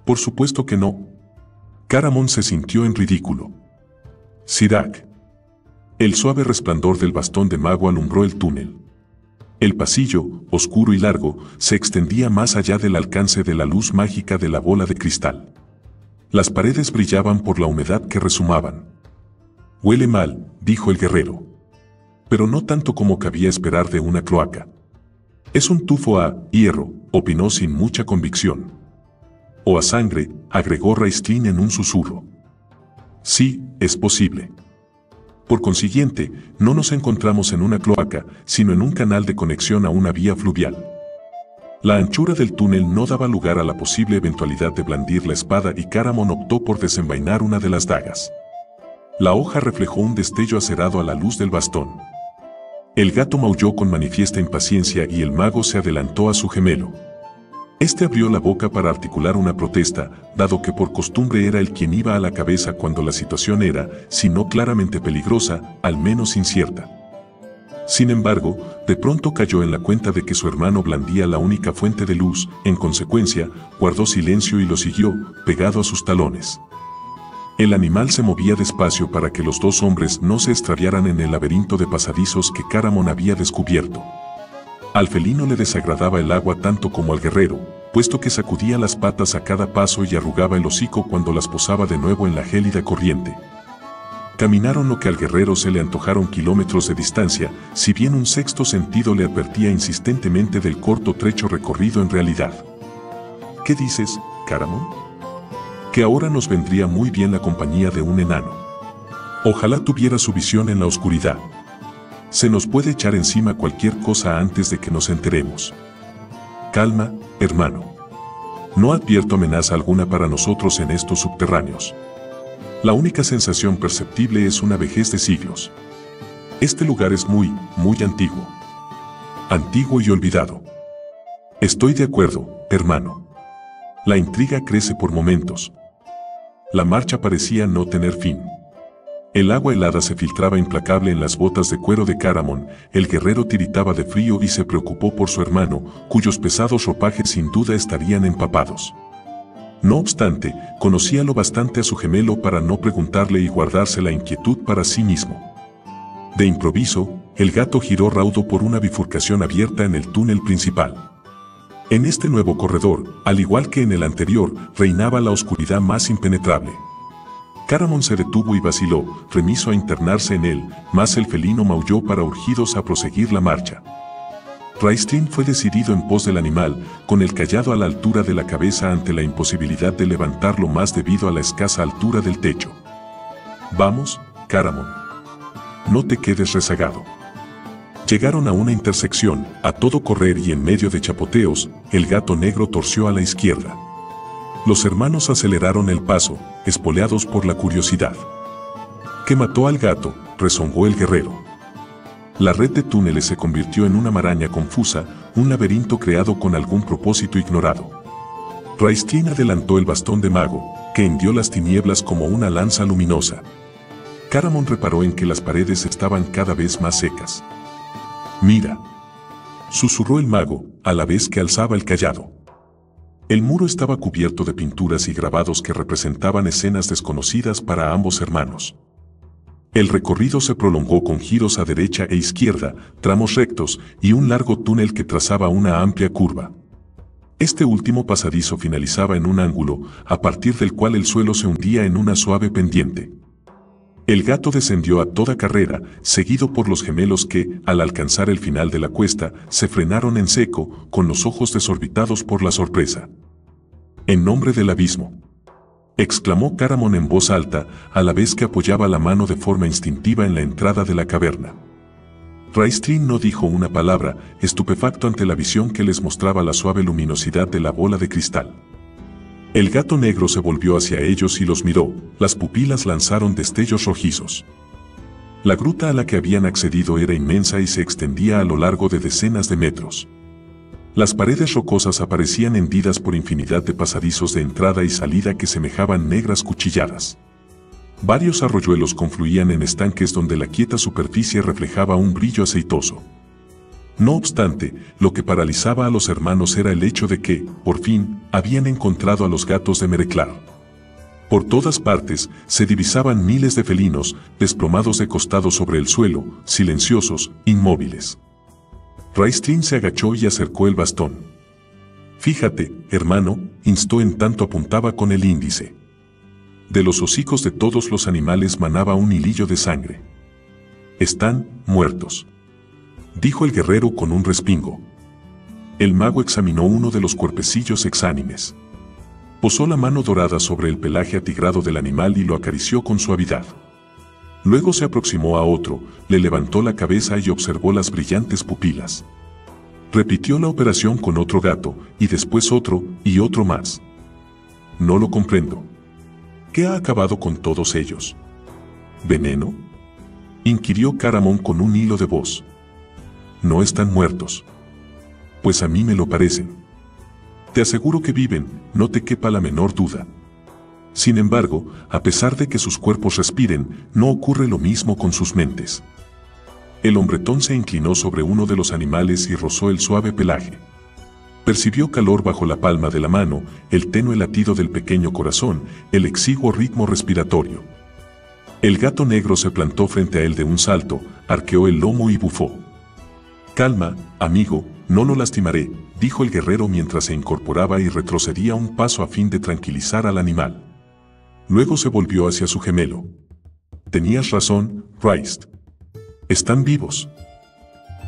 Por supuesto que no. Caramon se sintió en ridículo. Sirac. El suave resplandor del bastón de mago alumbró el túnel. El pasillo, oscuro y largo, se extendía más allá del alcance de la luz mágica de la bola de cristal. Las paredes brillaban por la humedad que rezumaban. Huele mal, dijo el guerrero. Pero no tanto como cabía esperar de una cloaca. Es un tufo a hierro, opinó sin mucha convicción. O a sangre, agregó Raistlin en un susurro. Sí, es posible. Por consiguiente, no nos encontramos en una cloaca, sino en un canal de conexión a una vía fluvial. La anchura del túnel no daba lugar a la posible eventualidad de blandir la espada y Caramon optó por desenvainar una de las dagas. La hoja reflejó un destello acerado a la luz del bastón. El gato maulló con manifiesta impaciencia y el mago se adelantó a su gemelo. Este abrió la boca para articular una protesta, dado que por costumbre era él quien iba a la cabeza cuando la situación era, si no claramente peligrosa, al menos incierta. Sin embargo, de pronto cayó en la cuenta de que su hermano blandía la única fuente de luz, en consecuencia, guardó silencio y lo siguió, pegado a sus talones. El animal se movía despacio para que los dos hombres no se extraviaran en el laberinto de pasadizos que Caramon había descubierto. Al felino le desagradaba el agua tanto como al guerrero, puesto que sacudía las patas a cada paso y arrugaba el hocico cuando las posaba de nuevo en la gélida corriente. Caminaron lo que al guerrero se le antojaron kilómetros de distancia, si bien un sexto sentido le advertía insistentemente del corto trecho recorrido en realidad. ¿Qué dices, Caramon? Que ahora nos vendría muy bien la compañía de un enano. Ojalá tuviera su visión en la oscuridad. Se nos puede echar encima cualquier cosa antes de que nos enteremos. Calma, hermano. No advierto amenaza alguna para nosotros en estos subterráneos. La única sensación perceptible es una vejez de siglos. Este lugar es muy, muy antiguo. Antiguo y olvidado. Estoy de acuerdo, hermano. La intriga crece por momentos. La marcha parecía no tener fin. El agua helada se filtraba implacable en las botas de cuero de Caramon, el guerrero tiritaba de frío y se preocupó por su hermano, cuyos pesados ropajes sin duda estarían empapados. No obstante, conocía lo bastante a su gemelo para no preguntarle y guardarse la inquietud para sí mismo. De improviso, el gato giró raudo por una bifurcación abierta en el túnel principal. En este nuevo corredor, al igual que en el anterior, reinaba la oscuridad más impenetrable. Caramon se detuvo y vaciló, remiso a internarse en él, mas el felino maulló para urgidos a proseguir la marcha. Raistlin fue decidido en pos del animal, con el cayado a la altura de la cabeza ante la imposibilidad de levantarlo más debido a la escasa altura del techo. Vamos, Caramon. No te quedes rezagado. Llegaron a una intersección, a todo correr y en medio de chapoteos, el gato negro torció a la izquierda. Los hermanos aceleraron el paso, espoleados por la curiosidad. ¿Qué mató al gato?, rezongó el guerrero. La red de túneles se convirtió en una maraña confusa, un laberinto creado con algún propósito ignorado. Raistlin adelantó el bastón de mago, que hendió las tinieblas como una lanza luminosa. Caramon reparó en que las paredes estaban cada vez más secas. «Mira», susurró el mago, a la vez que alzaba el cayado. El muro estaba cubierto de pinturas y grabados que representaban escenas desconocidas para ambos hermanos. El recorrido se prolongó con giros a derecha e izquierda, tramos rectos y un largo túnel que trazaba una amplia curva. Este último pasadizo finalizaba en un ángulo, a partir del cual el suelo se hundía en una suave pendiente. El gato descendió a toda carrera, seguido por los gemelos que, al alcanzar el final de la cuesta, se frenaron en seco, con los ojos desorbitados por la sorpresa. «En nombre del abismo», exclamó Caramon en voz alta, a la vez que apoyaba la mano de forma instintiva en la entrada de la caverna. Raistlin no dijo una palabra, estupefacto ante la visión que les mostraba la suave luminosidad de la bola de cristal. El gato negro se volvió hacia ellos y los miró, las pupilas lanzaron destellos rojizos. La gruta a la que habían accedido era inmensa y se extendía a lo largo de decenas de metros. Las paredes rocosas aparecían hendidas por infinidad de pasadizos de entrada y salida que semejaban negras cuchilladas. Varios arroyuelos confluían en estanques donde la quieta superficie reflejaba un brillo aceitoso. No obstante, lo que paralizaba a los hermanos era el hecho de que, por fin, habían encontrado a los gatos de Mereklar. Por todas partes, se divisaban miles de felinos, desplomados de costado sobre el suelo, silenciosos, inmóviles. Raistlin se agachó y acercó el bastón. «Fíjate, hermano», instó en tanto apuntaba con el índice. De los hocicos de todos los animales manaba un hilillo de sangre. «Están muertos», dijo el guerrero con un respingo. El mago examinó uno de los cuerpecillos exánimes. Posó la mano dorada sobre el pelaje atigrado del animal y lo acarició con suavidad. Luego se aproximó a otro, le levantó la cabeza y observó las brillantes pupilas. Repitió la operación con otro gato, y después otro, y otro más. No lo comprendo. ¿Qué ha acabado con todos ellos? ¿Veneno?, inquirió Caramon con un hilo de voz. No están muertos. Pues a mí me lo parecen. Te aseguro que viven, no te quepa la menor duda. Sin embargo, a pesar de que sus cuerpos respiren, no ocurre lo mismo con sus mentes. El hombretón se inclinó sobre uno de los animales y rozó el suave pelaje. Percibió calor bajo la palma de la mano, el tenue latido del pequeño corazón, el exiguo ritmo respiratorio. El gato negro se plantó frente a él de un salto, arqueó el lomo y bufó. «Calma, amigo, no lo lastimaré», dijo el guerrero mientras se incorporaba y retrocedía un paso a fin de tranquilizar al animal. Luego se volvió hacia su gemelo. «Tenías razón, Raist. Están vivos.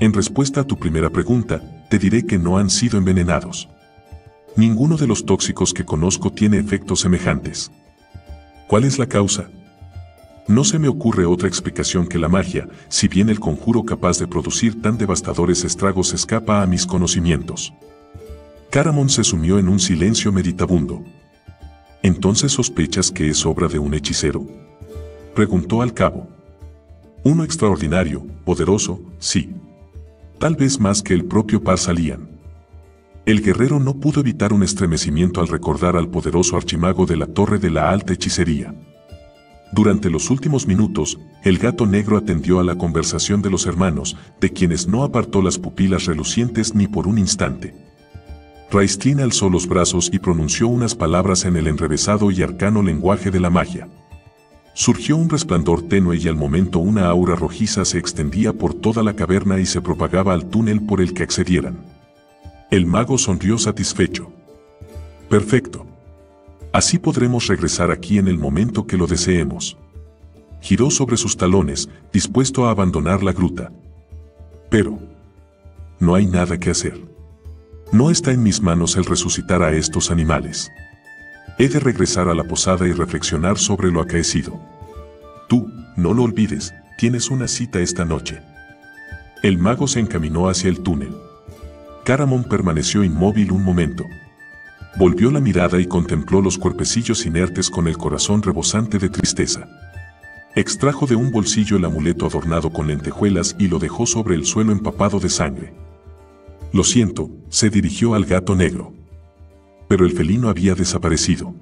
En respuesta a tu primera pregunta, te diré que no han sido envenenados. Ninguno de los tóxicos que conozco tiene efectos semejantes. ¿Cuál es la causa? No se me ocurre otra explicación que la magia, si bien el conjuro capaz de producir tan devastadores estragos escapa a mis conocimientos». Caramon se sumió en un silencio meditabundo. «¿Entonces sospechas que es obra de un hechicero?», preguntó al cabo. «Uno extraordinario, poderoso, sí. Tal vez más que el propio Parsalian». El guerrero no pudo evitar un estremecimiento al recordar al poderoso archimago de la Torre de la Alta Hechicería. Durante los últimos minutos, el gato negro atendió a la conversación de los hermanos, de quienes no apartó las pupilas relucientes ni por un instante. Raistlin alzó los brazos y pronunció unas palabras en el enrevesado y arcano lenguaje de la magia. Surgió un resplandor tenue y al momento una aura rojiza se extendía por toda la caverna y se propagaba al túnel por el que accedieran. El mago sonrió satisfecho. «Perfecto. Así podremos regresar aquí en el momento que lo deseemos». Giró sobre sus talones, dispuesto a abandonar la gruta. «Pero no hay nada que hacer. No está en mis manos el resucitar a estos animales. He de regresar a la posada y reflexionar sobre lo acaecido. Tú, no lo olvides, tienes una cita esta noche». El mago se encaminó hacia el túnel. Caramon permaneció inmóvil un momento. Volvió la mirada y contempló los cuerpecillos inertes con el corazón rebosante de tristeza. Extrajo de un bolsillo el amuleto adornado con lentejuelas y lo dejó sobre el suelo empapado de sangre. «Lo siento», se dirigió al gato negro. Pero el felino había desaparecido.